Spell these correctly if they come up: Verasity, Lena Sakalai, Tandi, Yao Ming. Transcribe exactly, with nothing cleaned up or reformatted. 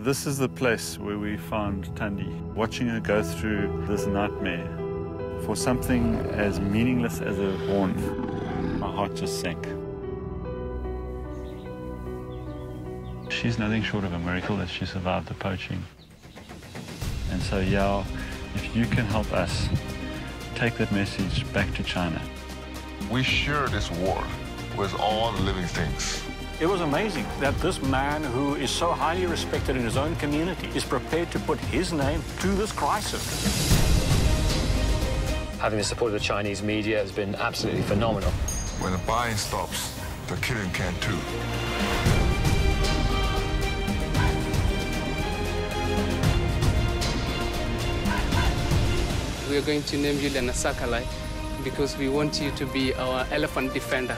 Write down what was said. This is the place where we found Tandi, watching her go through this nightmare. For something as meaningless as a horn, my heart just sank. She's nothing short of a miracle that she survived the poaching. And so, Yao, if you can help us take that message back to China. We share this war with all living things. It was amazing that this man, who is so highly respected in his own community, is prepared to put his name to this crisis. Having the support of the Chinese media has been absolutely phenomenal. When the buying stops, the killing can too. We are going to name you Lena Sakalai because we want you to be our elephant defender.